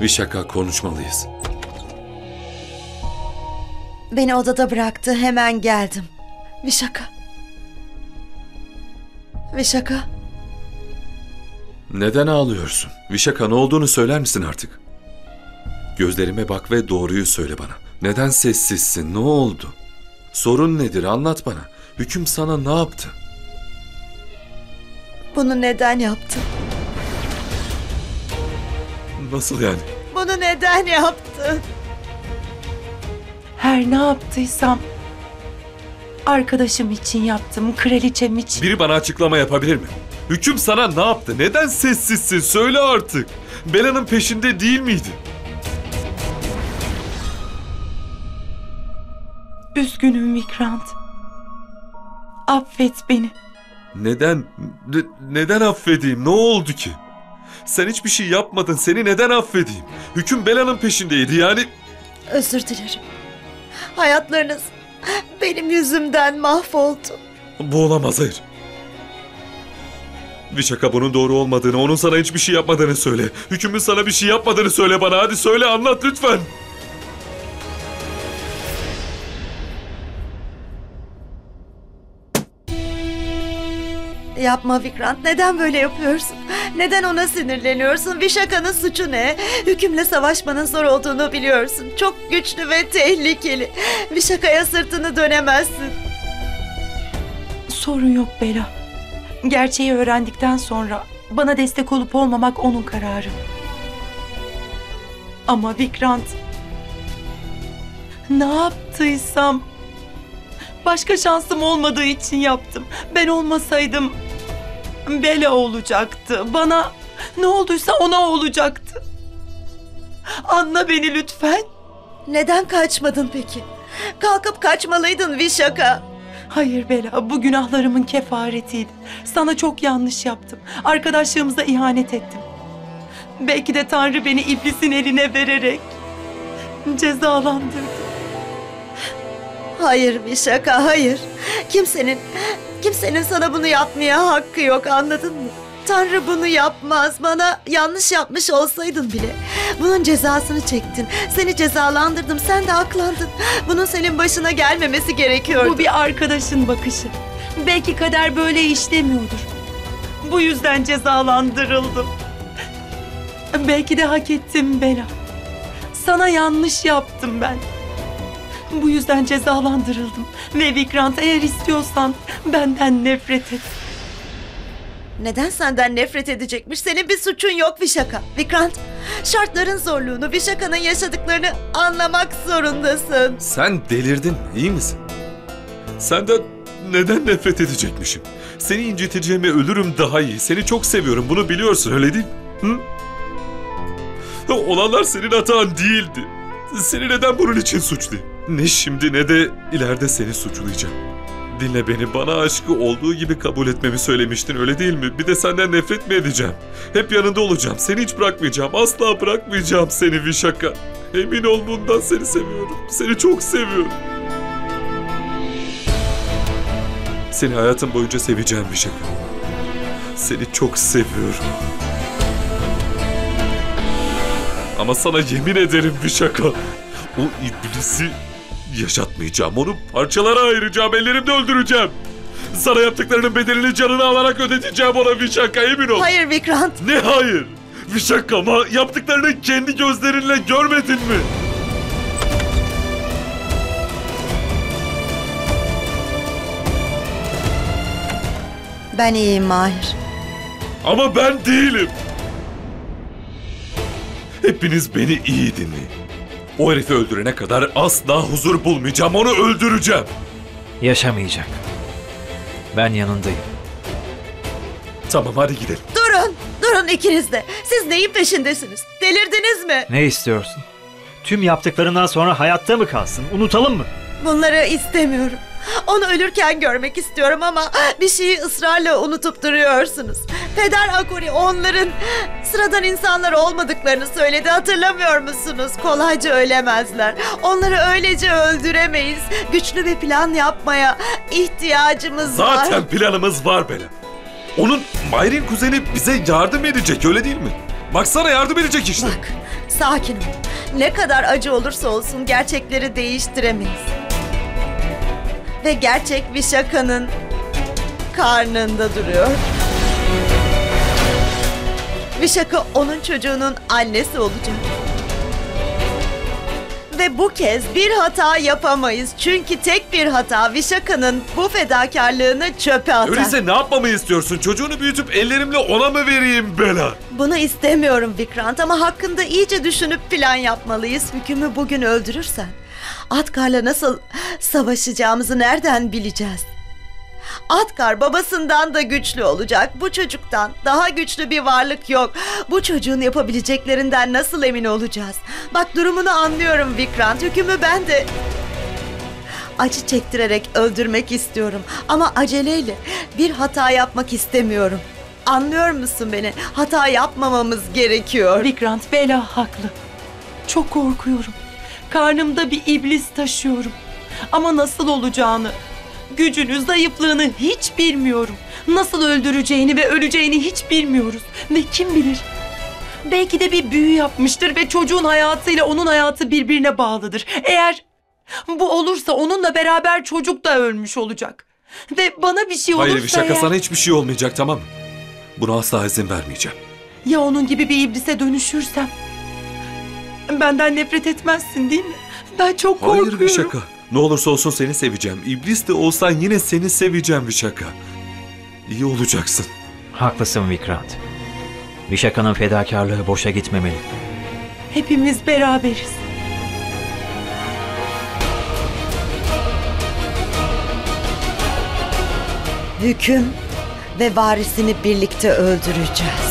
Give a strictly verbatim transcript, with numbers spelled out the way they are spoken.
Vişaka, konuşmalıyız. Beni odada bıraktı, hemen geldim. Vişaka. Vişaka. Neden ağlıyorsun? Vişaka, ne olduğunu söyler misin artık? Gözlerime bak ve doğruyu söyle bana. Neden sessizsin? Ne oldu? Sorun nedir? Anlat bana. Hüküm sana ne yaptı? Bunu neden yaptı? Nasıl yani? Bunu neden yaptı? Her ne yaptıysam arkadaşım için yaptım, kraliçem için. Biri bana açıklama yapabilir mi? Hüküm sana ne yaptı? Neden sessizsin? Söyle artık. Bela'nın peşinde değil miydi? Üzgünüm Vikrant. Affet beni. Neden? Ne, neden affedeyim? Ne oldu ki? Sen hiçbir şey yapmadın. Seni neden affedeyim? Hüküm Bela'nın peşindeydi yani. Özür dilerim. Hayatlarınız benim yüzümden mahvoldu. Bu olamaz, hayır. Vişaka, bunun doğru olmadığını, onun sana hiçbir şey yapmadığını söyle. Hükümün sana bir şey yapmadığını söyle bana. Hadi söyle, anlat lütfen. Yapma Vikrant, neden böyle yapıyorsun? Neden ona sinirleniyorsun? Vişaka'nın suçu ne? Hükümle savaşmanın zor olduğunu biliyorsun. Çok güçlü ve tehlikeli. Vişaka'ya sırtını dönemezsin. Sorun yok Bela. Gerçeği öğrendikten sonra bana destek olup olmamak onun kararı. Ama Vikrant, ne yaptıysam başka şansım olmadığı için yaptım. Ben olmasaydım Bela olacaktı. Bana ne olduysa ona olacaktı. Anla beni lütfen. Neden kaçmadın peki? Kalkıp kaçmalıydın Vişaka. Hayır Bela, bu günahlarımın kefaretiydi. Sana çok yanlış yaptım. Arkadaşlığımıza ihanet ettim. Belki de Tanrı beni iblisin eline vererek cezalandırdı. Hayır Vişaka, hayır. Kimsenin, kimsenin sana bunu yapmaya hakkı yok, anladın mı? Tanrı bunu yapmaz. Bana yanlış yapmış olsaydın bile bunun cezasını çektin. Seni cezalandırdım, sen de aklandın. Bunun senin başına gelmemesi gerekiyordu. Bu bir arkadaşın bakışı. Belki kader böyle işlemiyordur. Bu yüzden cezalandırıldım. Belki de hak ettim Bela. Sana yanlış yaptım ben. Bu yüzden cezalandırıldım. Ve Vikrant, eğer istiyorsan benden nefret et. Neden senden nefret edecekmiş? Senin bir suçun yok Vişaka. Vikrant, şartların zorluğunu, Vişaka'nın yaşadıklarını anlamak zorundasın. Sen delirdin, iyi misin? Senden neden nefret edecekmişim? Seni inciteceğime ölürüm daha iyi. Seni çok seviyorum, bunu biliyorsun, öyle değil mi? Hı? Olanlar senin hatan değildi. Seni neden bunun için suçlayayım? Ne şimdi ne de ileride seni suçlayacağım. Dinle beni, bana aşkı olduğu gibi kabul etmemi söylemiştin, öyle değil mi? Bir de senden nefret mi edeceğim? Hep yanında olacağım, seni hiç bırakmayacağım, asla bırakmayacağım seni Vişaka. Emin ol bundan, seni seviyorum, seni çok seviyorum. Seni hayatım boyunca seveceğim Vişaka. Seni çok seviyorum. Ama sana yemin ederim Vişaka, o iblisi yaşatmayacağım, onu parçalara ayıracağım, ellerimle öldüreceğim. Sana yaptıklarının bedelini canını alarak ödeteceğim ona Vişaka, emin ol. Hayır Vikrant. Ne hayır? Vişaka, ama yaptıklarını kendi gözlerinle görmedin mi? Ben iyiyim Mahir. Ama ben değilim. Hepiniz beni iyi dinleyin. O herifi öldürene kadar asla huzur bulmayacağım, onu öldüreceğim. Yaşamayacak. Ben yanındayım. Tamam, hadi gidelim. Durun, durun ikiniz de. Siz neyin peşindesiniz? Delirdiniz mi? Ne istiyorsun? Tüm yaptıklarından sonra hayatta mı kalsın? Unutalım mı? Bunları istemiyorum. Onu ölürken görmek istiyorum ama bir şeyi ısrarla unutup duruyorsunuz. Peder Agori onların sıradan insanlar olmadıklarını söyledi. Hatırlamıyor musunuz? Kolayca ölemezler. Onları öylece öldüremeyiz. Güçlü bir plan yapmaya ihtiyacımız Zaten var. Zaten planımız var Bela. Onun Mahir'in kuzeni bize yardım edecek, öyle değil mi? Baksana, yardım edecek işte. Bak, Sakin ol. Ne kadar acı olursa olsun gerçekleri değiştiremeyiz. Ve gerçek Vişaka'nın karnında duruyor. Vişaka onun çocuğunun annesi olacak. Ve bu kez bir hata yapamayız. Çünkü tek bir hata Vişaka'nın bu fedakarlığını çöpe atar. Öyleyse ne yapmamı istiyorsun? Çocuğunu büyütüp ellerimle ona mı vereyim Bela? Bunu istemiyorum Vikrant, ama hakkında iyice düşünüp plan yapmalıyız. Hükümü bugün öldürürsen Atkar'la nasıl savaşacağımızı nereden bileceğiz? Atkar babasından da güçlü olacak. Bu çocuktan daha güçlü bir varlık yok. Bu çocuğun yapabileceklerinden nasıl emin olacağız? Bak, durumunu anlıyorum Vikrant. Hükümü ben de acı çektirerek öldürmek istiyorum. Ama aceleyle bir hata yapmak istemiyorum. Anlıyor musun beni? Hata yapmamamız gerekiyor. Vikrant, Bela haklı. Çok korkuyorum. Karnımda bir iblis taşıyorum. Ama nasıl olacağını, gücünü, zayıflığını hiç bilmiyorum. Nasıl öldüreceğini ve öleceğini hiç bilmiyoruz. Ve kim bilir, belki de bir büyü yapmıştır ve çocuğun hayatıyla onun hayatı birbirine bağlıdır. Eğer bu olursa onunla beraber çocuk da ölmüş olacak. Ve bana bir şey olursa... Hayır Vişaka, eğer... sana hiçbir şey olmayacak, tamam mı? Buna asla izin vermeyeceğim. Ya onun gibi bir iblise dönüşürsem? Benden nefret etmezsin değil mi? Ben çok Hayır, korkuyorum. Hayır Vişaka. Ne olursa olsun seni seveceğim. İblis de olsan yine seni seveceğim Vişaka. İyi olacaksın. Haklısın Vikrant. Vişaka'nın fedakarlığı boşa gitmemeli. Hepimiz beraberiz. Hüküm ve varisini birlikte öldüreceğiz.